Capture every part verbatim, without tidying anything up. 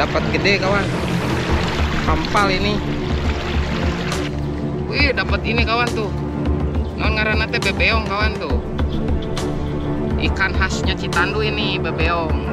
dapat gede kawan, kampal ini. Wih, dapat ini kawan tuh, non ngaranate bebeong kawan tuh, ikan khasnya Citanduy ini bebeong.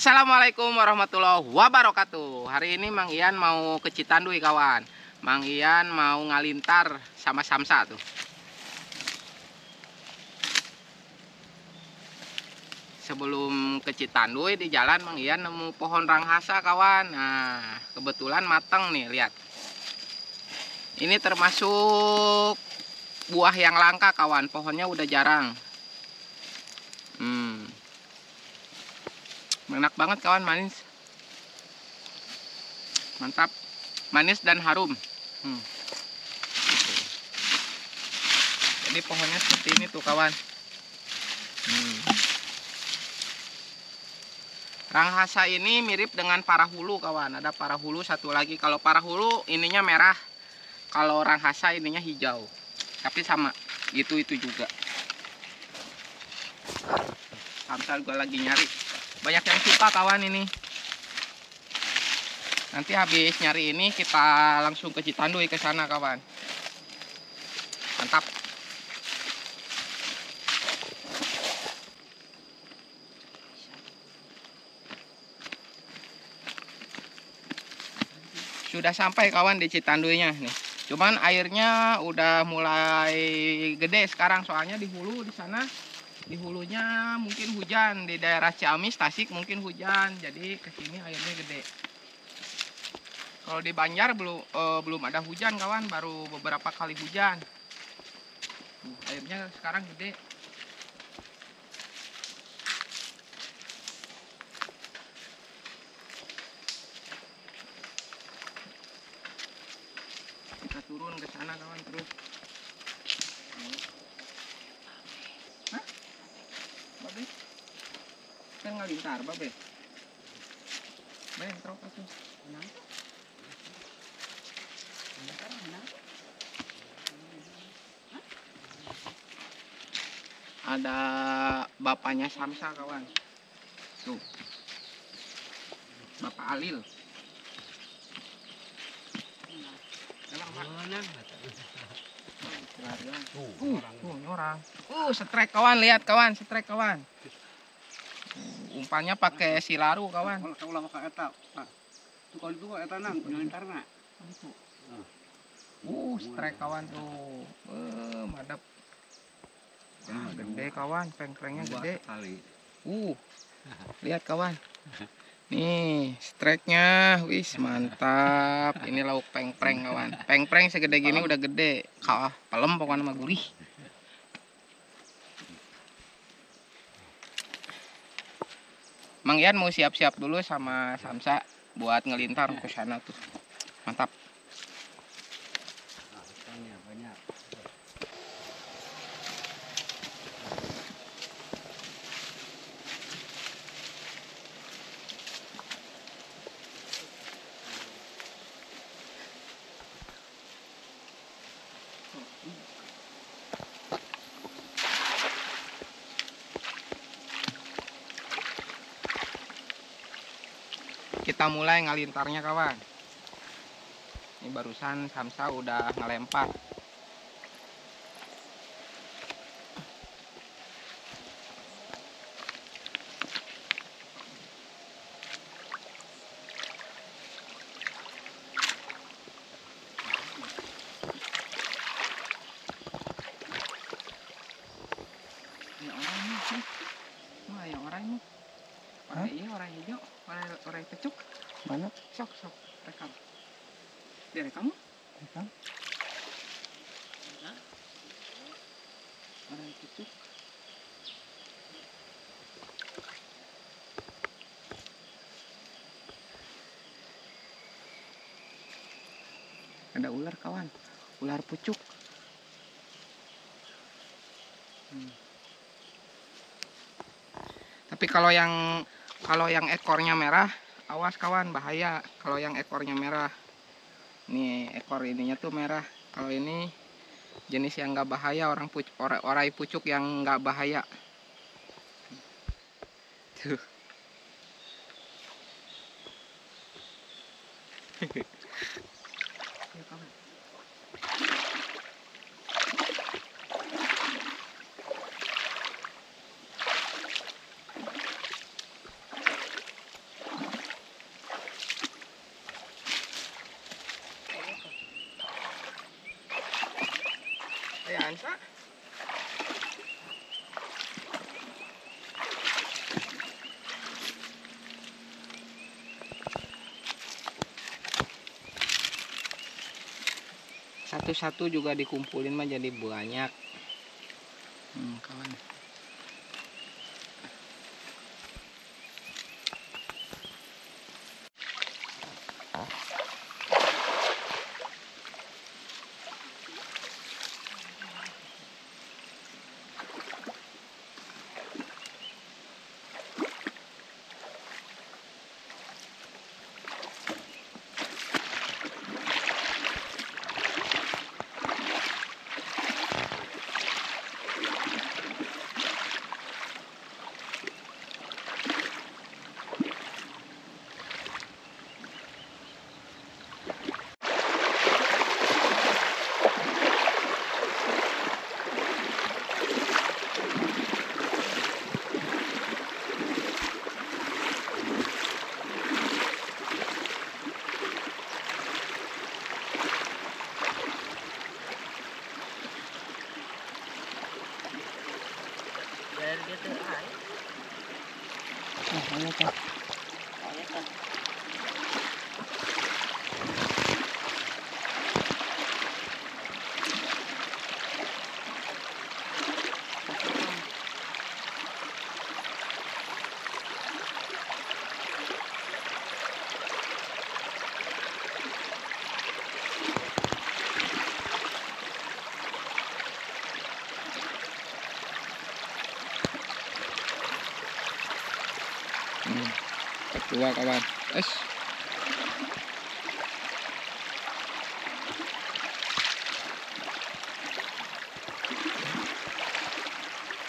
Assalamualaikum warahmatullahi wabarakatuh. Hari ini Mang Iyan mau ke Citanduy kawan. Mang Iyan mau ngalintar sama Samsa tuh. Sebelum ke Citanduy di jalan Mang Iyan nemu pohon ranghasa kawan. Nah, kebetulan matang nih, lihat. Ini termasuk buah yang langka kawan, pohonnya udah jarang. Hmm. Enak banget kawan, manis, mantap, manis dan harum. hmm. Jadi pohonnya seperti ini tuh kawan. hmm. Ranghasa ini mirip dengan parahulu kawan, ada parahulu satu lagi. Kalau parahulu ininya merah, kalau ranghasa ininya hijau, tapi sama gitu, itu juga. Sampai gue lagi nyari, banyak yang suka kawan ini. Nanti habis nyari ini kita langsung ke Citanduy, ke sana kawan. Mantap. Sudah sampai kawan di Citanduynya nih. Cuman airnya udah mulai gede sekarang, soalnya di hulu di sana. Di hulunya mungkin hujan, di daerah Ciamis, Tasik mungkin hujan, jadi kesini airnya gede. Kalau di Banjar belum eh, belum ada hujan kawan, baru beberapa kali hujan. Airnya sekarang gede. Kita turun ke sana kawan terus. Kan ngalintar, babe. Ben, terok atuh. Nah. Ada bapaknya Samsa kawan. Tuh. Bapak Alil. Emang banyak. Tuh, tuh nyorang. Uh, setrek kawan, lihat kawan, setrek kawan. Umpannya pakai silaru kawan. Kalau ulah pakai eta, Pak. Tuh kalau itu eta nang penyelintarna. Uh, strike kawan tuh. Eh, madep. Ah, gede kawan, pengkrengnya gede. Uh. Lihat kawan. Nih, strike-nya. Wis, mantap. Ini lauk pengkreng kawan. Pengkreng segede gini udah gede. Kalah pelem pokoknya sama gurih. Mang Iyan mau siap-siap dulu sama Samsa buat ngelintar ke sana tuh. Mantap. Kita mulai ngalintarnya kawan. Ini barusan Samsa udah ngelempar. Ini orang nih. Wah, ya orang nih. Ini orang hijau, orai pucuk. Mana? Sok, sok, rekam. Direkam? Rekam. Nah. Orai pucuk. Ada ular kawan, ular pucuk. Hmm. Tapi kalau yang kalau yang ekornya merah, awas kawan, bahaya kalau yang ekornya merah. Nih, ekor ininya tuh merah. Kalau ini jenis yang nggak bahaya, orang pucuk, orai pucuk yang nggak bahaya. Tuh. Satu-satu juga dikumpulin mah jadi banyak. Hmm, kawan. Dua kawan, es.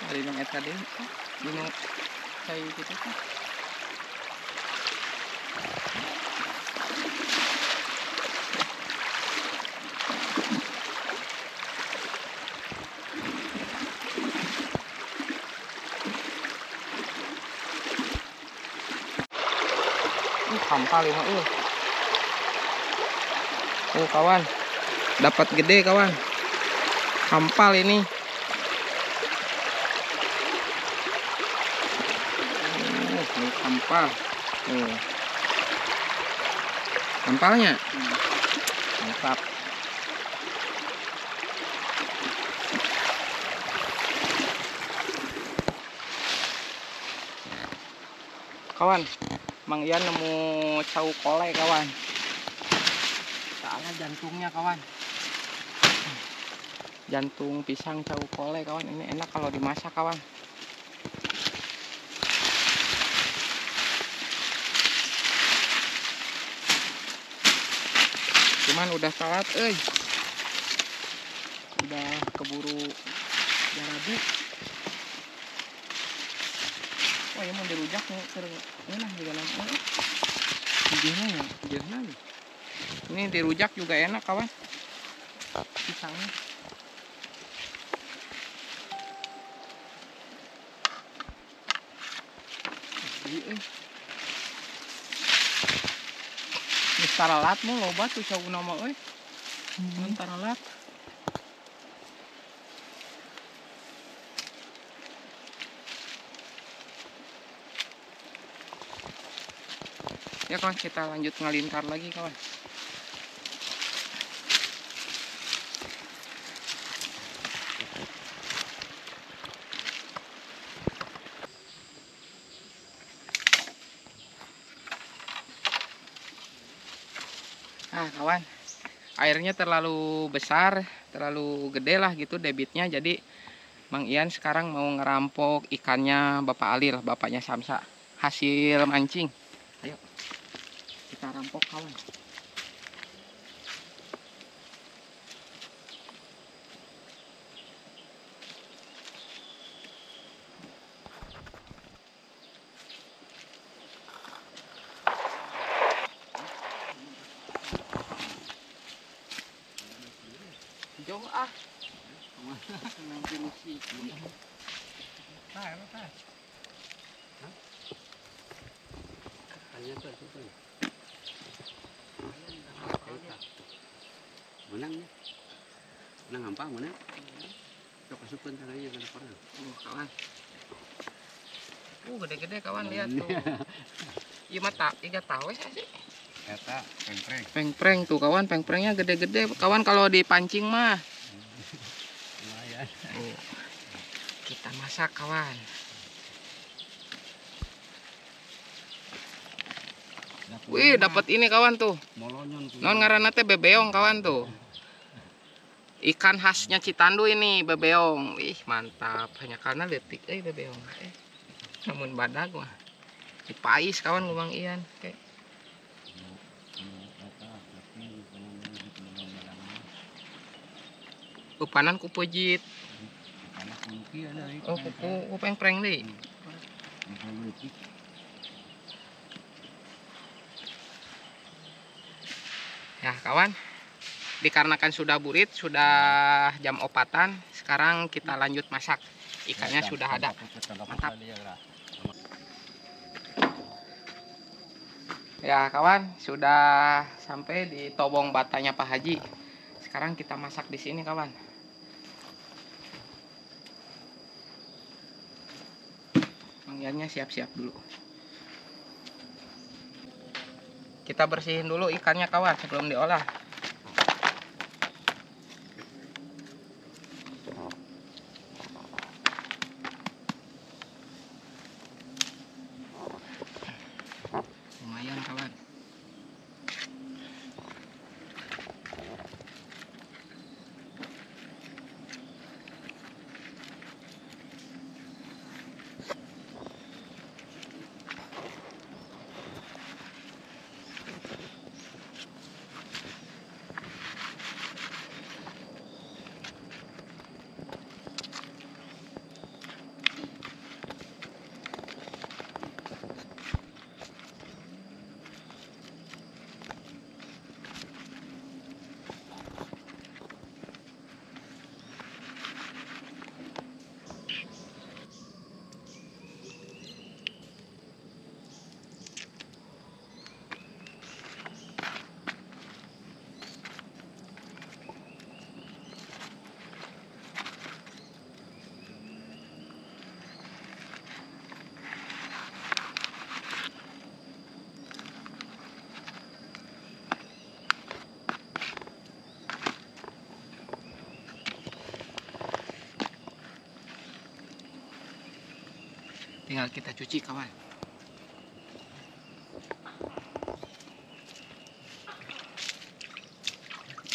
Dari nong eta deh, nong kayu gitu kan. Sampah lima uh. Oh kawan, dapat gede kawan. Sampah ini. Oh, sampah. Oh. Sampahnya. Mantap. Kawan, Mang Iyan nemu cawukol kawan, soalnya jantungnya kawan, jantung pisang cawukol kawan, ini enak kalau dimasak kawan. Cuman udah telat, eh, udah keburu udah rabi. Oh ya mau dirujak nih, enak juga langsung. Jernih, jernih. Ini dirujak juga enak kawan. Pisangnya. Ini taralat mau lobat tuh cowok nama, eh. Ini taralat. Ya kawan, kita lanjut ngelintar lagi kawan. Nah kawan, airnya terlalu besar, terlalu gede lah gitu debitnya, jadi Mang Iyan sekarang mau ngerampok ikannya Bapak Alil, bapaknya Samsa, hasil mancing. Ayo kita rampok kawan. Jauh ah. Menang ya. Menang apa menang? Kita pasukan tangannya kan perang. Oh, kawan. Uh, gede-gede kawan, lihat tuh. Iya mata, tiga tahu sih. Eta pengkreng. Pengkreng tuh kawan, pengkrengnya gede-gede kawan kalau dipancing mah. Lumayan. Oh. Kita masak kawan. Wih, dapat ini kawan tuh. Non ngaranna teh bebeong kawan tuh. Ikan khasnya Citanduy ini bebeong. Ih, mantap. Hanya karena letik eh bebeong. Eh. Namun badagoh mah. Cipais kawan Mang Iyan. Oke. Upanan kupojit. Oh, kupu pengpreng deh. Ya kawan, dikarenakan sudah burit, sudah jam opatan, sekarang kita lanjut masak. Ikannya sudah ada. Mantap. Ya kawan, sudah sampai di tobong batanya Pak Haji. Sekarang kita masak di sini kawan. Siap-siap dulu. Kita bersihin dulu ikannya kawan sebelum diolah. Lumayan kawan. Tinggal kita cuci kawan.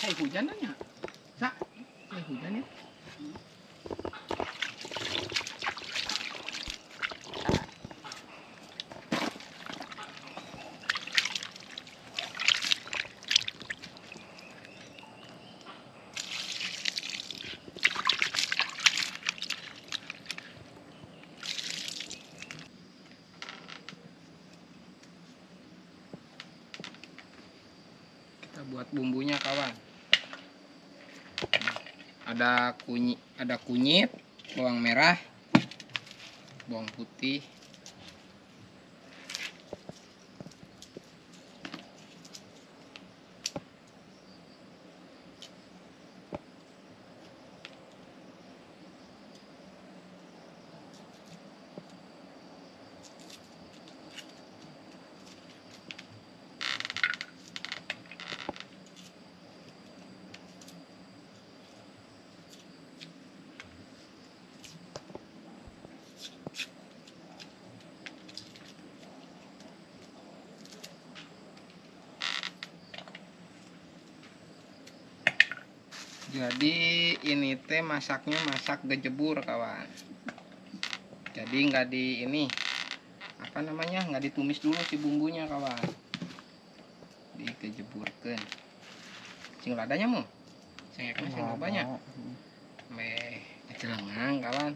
Hai hujan nanya, Sa? Hai hujan ya? Buat bumbunya kawan, ada kunyit, ada kunyit, bawang merah, bawang putih, Jadi ini teh masaknya masak gejebur kawan. Jadi nggak di ini apa namanya, nggak ditumis dulu si bumbunya kawan, dikejeburkan. Cing ladanya mu, cing ekna cing banyak. Meh celengang kawan.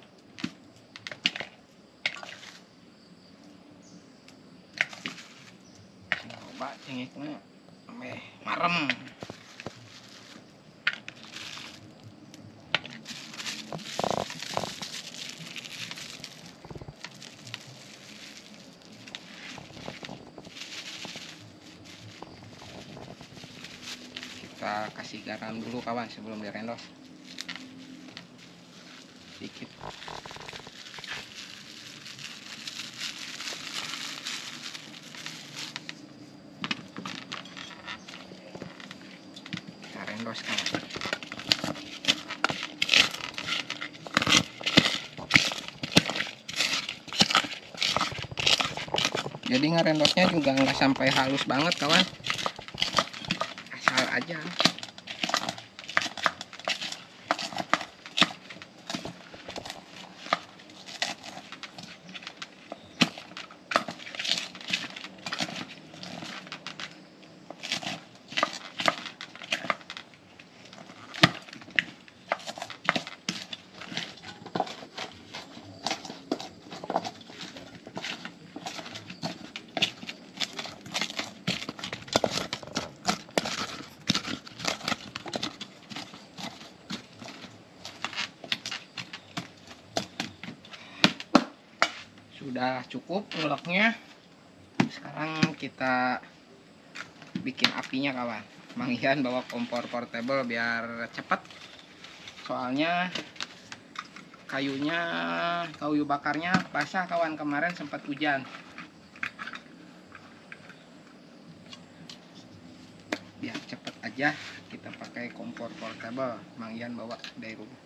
Cing lobat cing ekna, meh marem. Kita kasih garam dulu kawan sebelum direndos sedikit. Kita rendos kawan. Jadi ngerendosnya juga nggak sampai halus banget kawan, aja. Sudah cukup uleknya. Sekarang kita bikin apinya kawan. Mang Iyan bawa kompor portable biar cepat. Soalnya kayunya, kayu bakarnya basah kawan, kemarin sempat hujan. Biar cepat aja kita pakai kompor portable. Mang Iyan bawa dari rumah.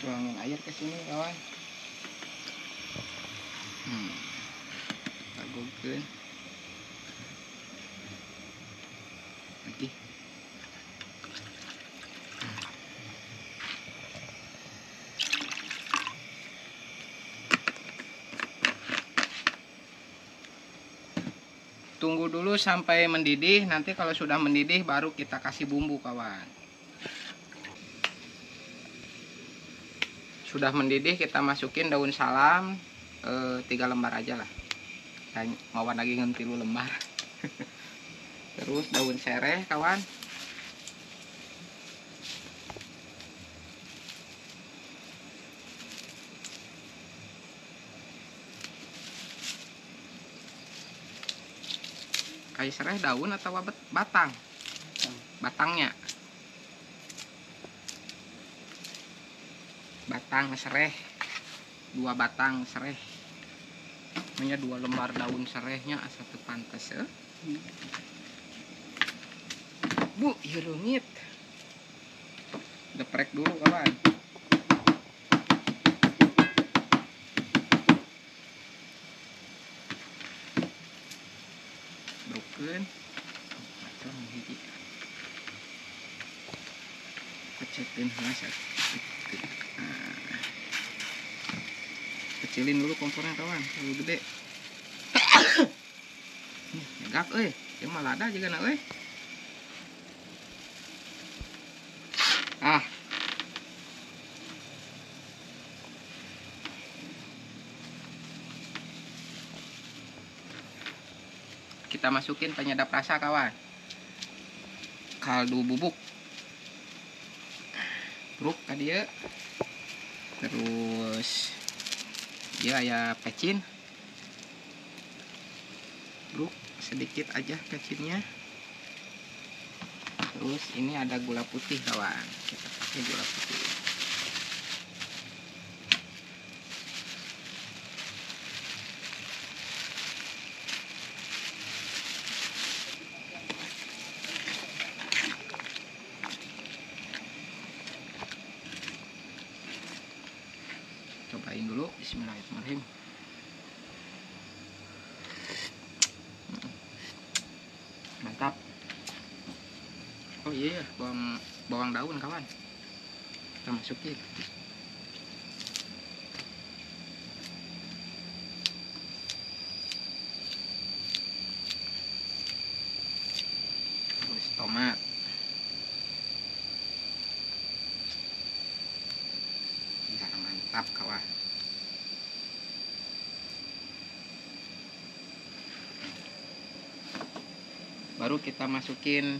Tuangin air ke sini kawan. Hmm. Lagukeun. Lagi. Tunggu dulu sampai mendidih. Nanti kalau sudah mendidih baru kita kasih bumbu kawan. Sudah mendidih, kita masukin daun salam eh, tiga lembar aja lah, dan mawar lagi ngentilu lembar. Terus daun sereh kawan, kayu sereh daun atau batang batangnya batang sereh, dua batang sereh, punya dua lembar daun serehnya satu pantes ya. Hmm. Bu, ya rumit. Deprek dulu kawan. Broken. Kecetin masak. Kecilin dulu kompornya kawan, terlalu gede. Gak eh, dia malah ada juga nak eh. Ah, kita masukin penyedap rasa kawan, kaldu bubuk, bruk tadi ya, terus. Ya, ya pecin, bruk sedikit aja pecinnya. Terus ini ada gula putih kawan, kita pakai gula putih. Cobain dulu, bismillahirrahmanirrahim. Mantap. Oh iya, bawang, bawang daun kawan, kita masukin. Terus tomat. Ya mantap kawan. Baru kita masukin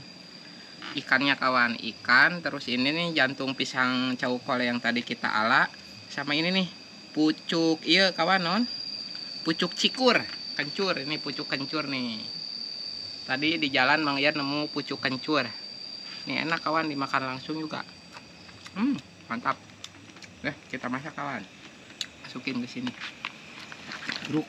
ikannya kawan, ikan. Terus ini nih jantung pisang cawukol yang tadi kita ala, sama ini nih pucuk, iya kawan non, pucuk cikur kencur. Ini pucuk kencur nih, tadi di jalan Mang Iyan nemu pucuk kencur nih, enak kawan, dimakan langsung juga. Hmm, mantap deh, kita masak kawan, masukin ke sini jeruk.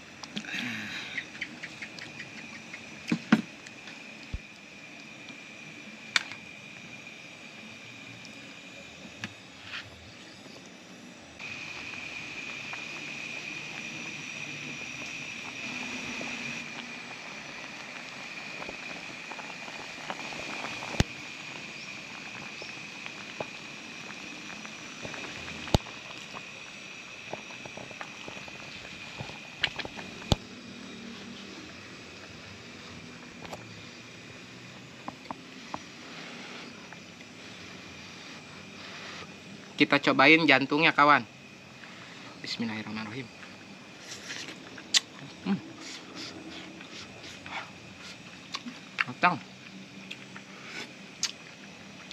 Kita cobain jantungnya kawan. Bismillahirrahmanirrahim. Hmm. Matang.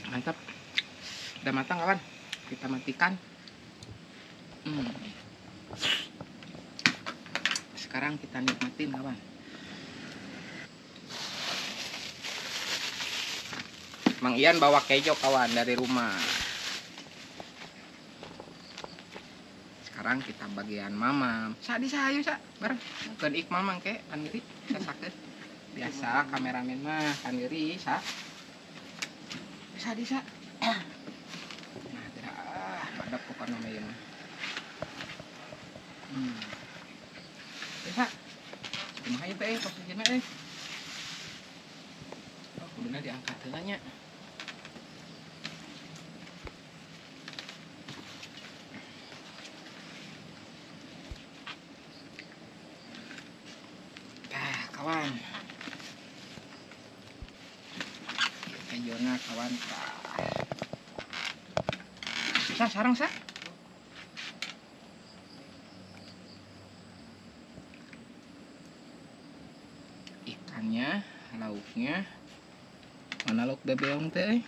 Mantap. Udah matang kawan. Kita matikan. Hmm. Sekarang kita nikmatin kawan. Mang Iyan bawa keco kawan dari rumah. Sekarang kita bagian mamam. Sadi sahayu sa bareng. Bukan Iqmal mangke kandiri sa sakit. Biasa kameramen mah kandiri sa. Sadi sa. Nah, tidak ada pokoknya nama. Hmm. Sa. Kumaha ieu teh posisina eh. Oh, kuduna diangkat heula nya. Kawan, kejona kawan, sah sarang sah. Ikannya, lauknya, mana lauk bebeong teh?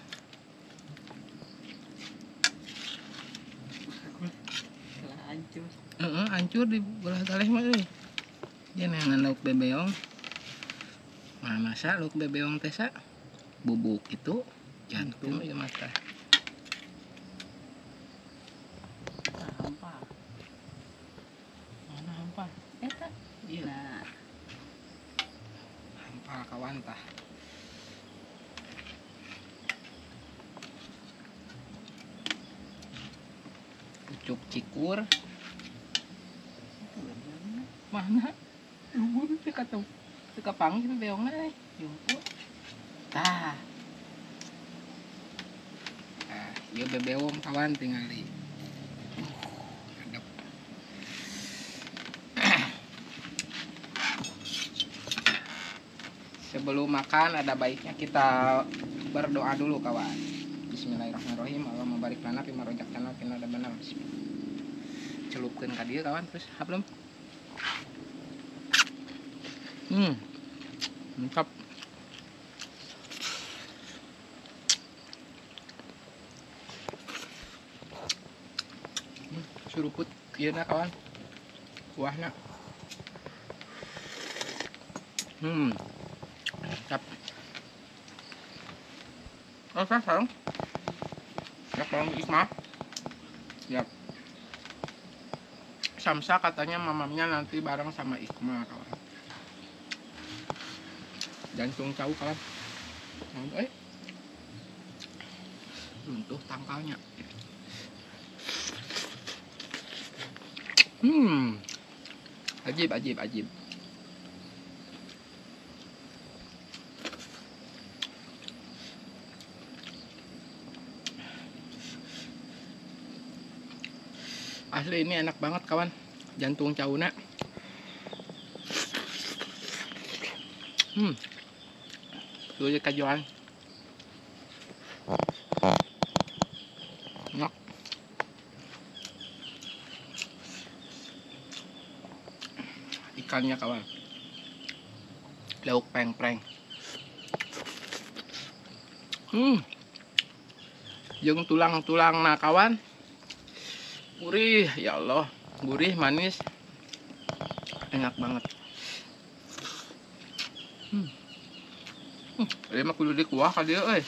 Hancur. Heeh, hancur di belah-belah mah euy. Jenengan lauk bebeong. Mana sa luk bebeong teh sa? Bubuk itu jantung ya mata. Hampar. Mana hampar? Eta. Iya. Nah. Hampar kawan tah. Pucuk cikur. Mana? Luhur teh kata suka pangit beongna eh jumpo tah. Ah, ieu bebeong kawan tingali. Adep. Sebelum makan ada baiknya kita berdoa dulu kawan. Bismillahirrahmanirrahim. Allahumma barik lana fi ma razaqtana wa qina adzabannar. Celupkeun ka dieu kawan terus hablem. Hmm, mantap. Hmm, suruput kieu na kawan. Kuahna. Hmm. Mantap. Oke, sayang. Ya, tolong Ikma. Siap. Samsa katanya mamamnya nanti bareng sama Ikma, kawan. Jantung cau, kawan. Eh. Runtuh tangkalnya. Hmm. Ajib, ajib, ajib. Asli ini enak banget kawan, jantung cauna. Hmm, tuh kajuan. Enak. Ikannya kawan, lauk pengkreng. Hmm, jeung tulang-tulang nah kawan. Gurih, ya Allah, gurih, manis, enak banget. Hmm, ini mah kudu dikuah kali ya, eh,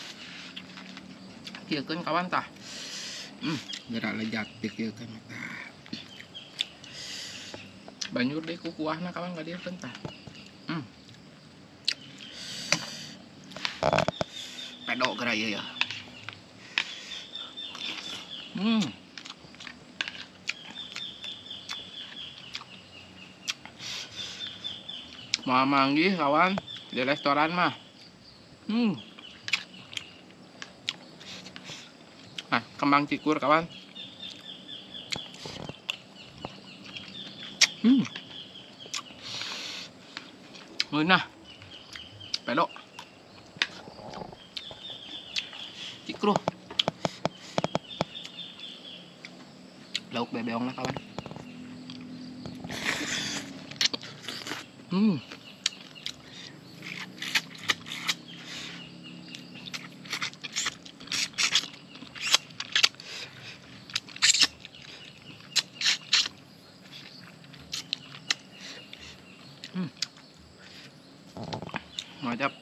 kieukeun kawan tah. Hmm, gerak lejat pikirkan tah. Banjur deh ku kuahna kawan kali ya tah. Hmm, pedok gerak ya ya. Hmm. Mau manggih kawan di restoran mah. Hmm. Nah, kembang cikur kawan. Hmm. Nah. Pelok. Cikur. Lauk bebeong lah kawan. Hmm. Hmm. Mantap.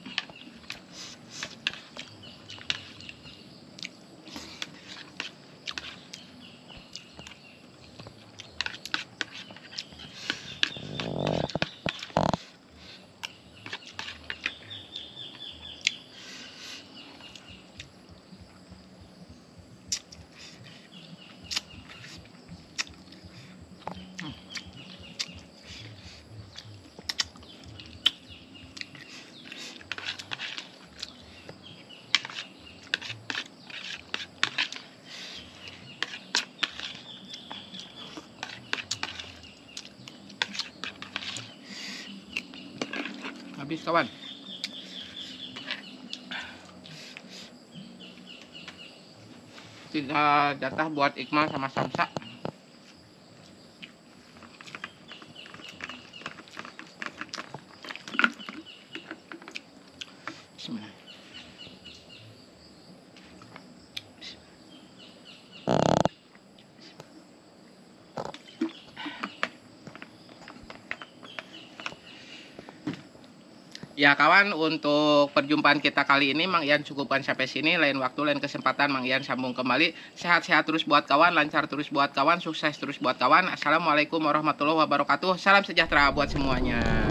Habis kawan. Tidak jatah buat Iqmal sama Samsa. Bismillah. Ya kawan, untuk perjumpaan kita kali ini Mang Iyan cukupkan sampai sini. Lain waktu, lain kesempatan Mang Iyan sambung kembali. Sehat-sehat terus buat kawan, lancar terus buat kawan, sukses terus buat kawan. Assalamualaikum warahmatullahi wabarakatuh. Salam sejahtera buat semuanya.